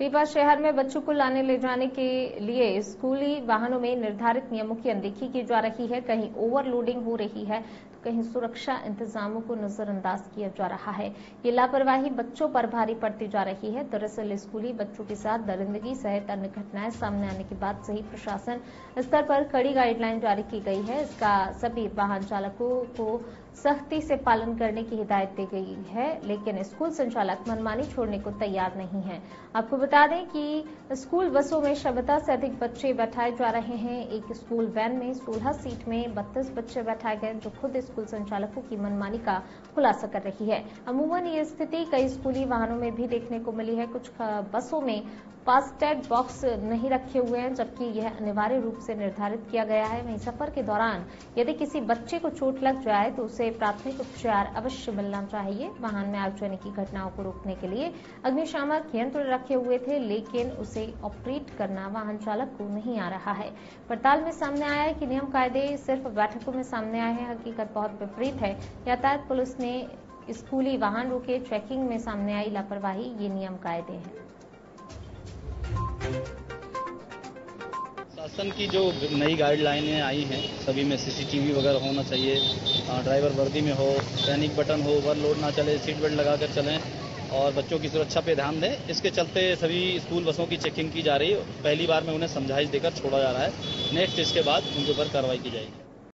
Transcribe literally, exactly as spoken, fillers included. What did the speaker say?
रीवा शहर में बच्चों को लाने ले जाने के लिए स्कूली वाहनों में निर्धारित नियमों की अनदेखी की जा रही है। कहीं ओवरलोडिंग हो रही है तो कहीं सुरक्षा इंतजामों को नजरअंदाज किया जा रहा है। ये लापरवाही बच्चों पर भारी पड़ती जा रही है। दरअसल स्कूली बच्चों के साथ दरिंदगी सहित अन्य घटनाएं सामने आने के बाद से ही प्रशासन स्तर पर कड़ी गाइडलाइन जारी की गई है। इसका सभी वाहन चालकों को सख्ती से पालन करने की हिदायत दी गई है, लेकिन स्कूल संचालक मनमानी छोड़ने को तैयार नहीं है। आपको बता दें कि स्कूल बसों में क्षमता से अधिक बच्चे बैठाए जा रहे हैं। एक स्कूल वैन में सोलह सीट में बत्तीस बच्चे बैठाए गए, जो खुद स्कूल संचालकों की मनमानी का खुलासा कर रही है। अमूमन ये स्थिति कई स्कूली वाहनों में भी देखने को मिली है। कुछ बसों में फास्टैग बॉक्स नहीं रखे हुए हैं, जबकि यह अनिवार्य रूप से निर्धारित किया गया है। वहीं सफर के दौरान यदि किसी बच्चे को चोट लग जाए तो उसे प्राथमिक उपचार अवश्य मिलना चाहिए। वाहन में आगजनी की घटनाओं को रोकने के लिए अग्निशामक यंत्र रखे हुए थे, लेकिन उसे ऑपरेट करना वाहन चालक को नहीं आ रहा है। पड़ताल में सामने आया है कि नियम कायदे सिर्फ बैठकों में सामने आए हैं, हकीकत बहुत विपरीत है। यातायात पुलिस ने स्कूली वाहन रोके, चेकिंग में सामने आई लापरवाही, ये नियम कायदे हैं। शासन की जो नई गाइडलाइनें आई हैं, सभी में सीसीटीवी वगैरह होना चाहिए, ड्राइवर वर्दी में हो, पैनिक बटन हो, ओवरलोड ना चले, सीट बेल्ट लगा कर चलें और बच्चों की सुरक्षा पे ध्यान दें। इसके चलते सभी स्कूल बसों की चेकिंग की जा रही है। पहली बार में उन्हें समझाइश देकर छोड़ा जा रहा है। नेक्स्ट इसके बाद उनके ऊपर कार्रवाई की जाएगी।